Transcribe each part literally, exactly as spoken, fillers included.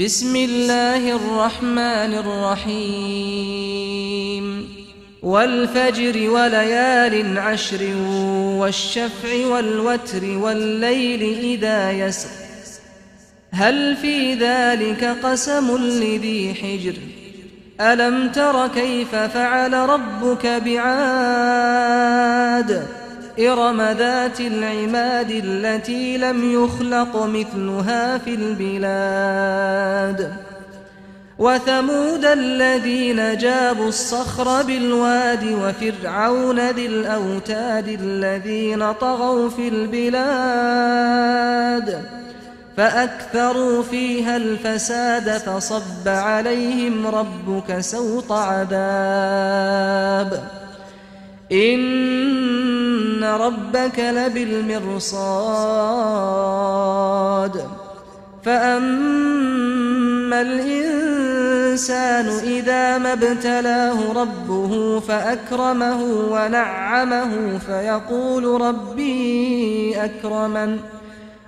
بسم الله الرحمن الرحيم والفجر وليال عشر والشفع والوتر والليل إذا يسر هل في ذلك قسم لذي حجر ألم تر كيف فعل ربك بعاد إرم ذات العماد التي لم يخلق مثلها في البلاد وثمود الذين جابوا الصخر بالواد وفرعون ذي الأوتاد الذين طغوا في البلاد فأكثروا فيها الفساد فصب عليهم ربك سوط عذاب إن ربك لبالمرصاد فأما الإنسان إذا ما ابتلاه ربه فأكرمه ونعمه فيقول ربي أكرمن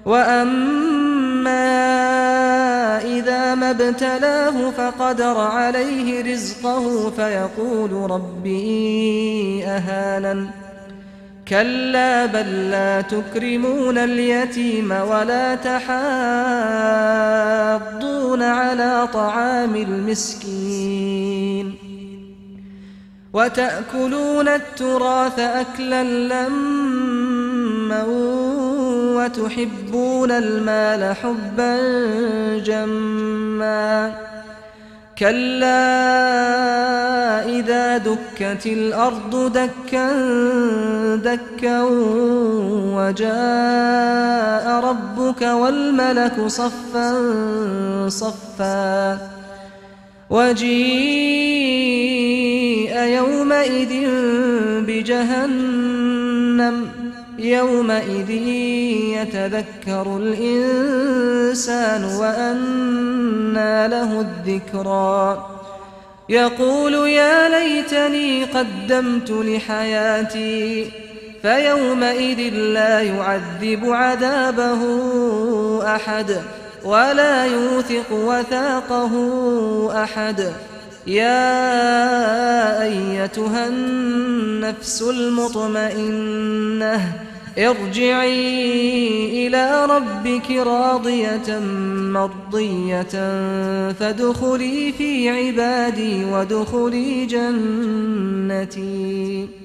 وأما إذا ما ابتلاه فقدر عليه رزقه فيقول ربي أهانن كلا بل لا تكرمون اليتيم ولا تحاضون على طعام المسكين وتأكلون التراث أكلا لما وتحبون المال حبا جما كلا إذا دكت الأرض دكا دكا وجاء ربك والملك صفا صفا وجيء يومئذ بجهنم يومئذ يتذكر الإنسان وأنى له الذكرى يقول يا ليتني قدمت لحياتي فيومئذ لا يعذب عذابه أحد ولا يوثق وثاقه أحد يا أيتها النفس المطمئنة ارجعي إلى ربك راضية مرضية فادخلي في عبادي وادخلي جنتي.